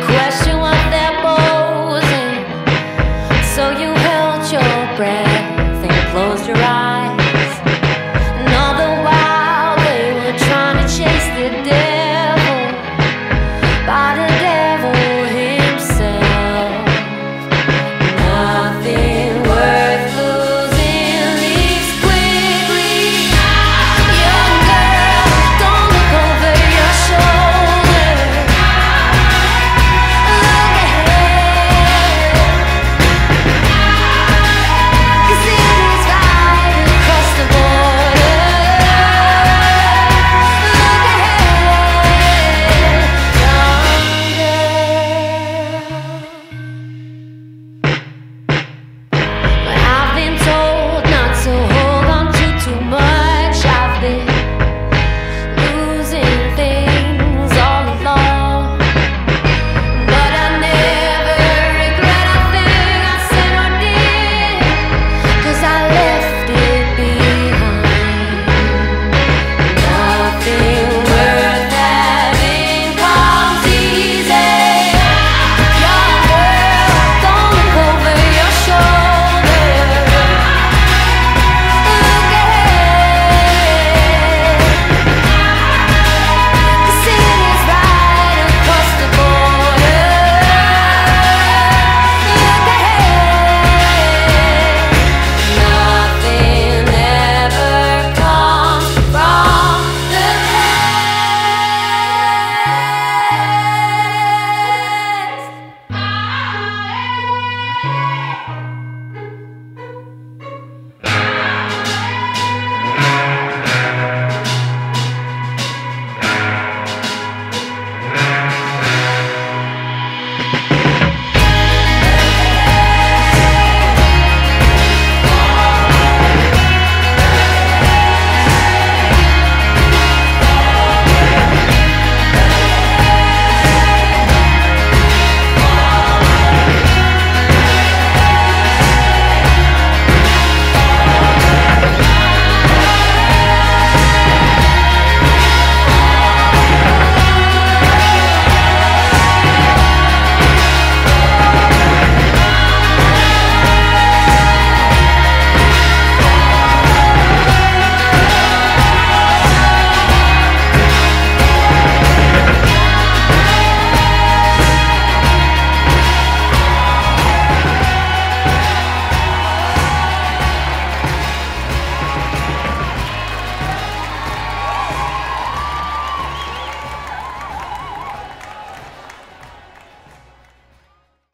regret.